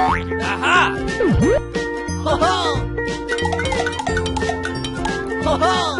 Aha! Ho ho! Ho ho!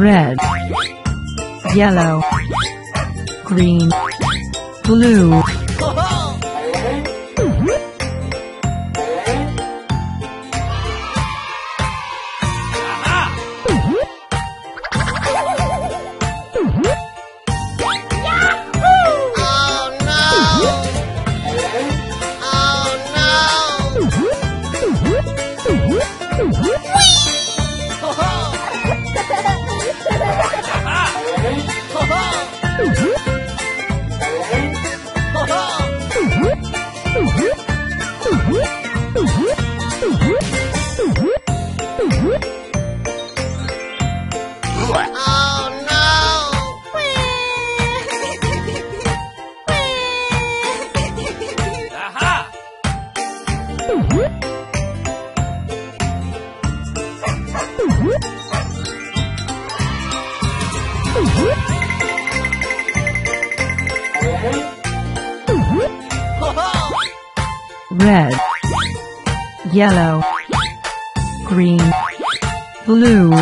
Red, yellow, green, blue. Red, yellow, green, blue.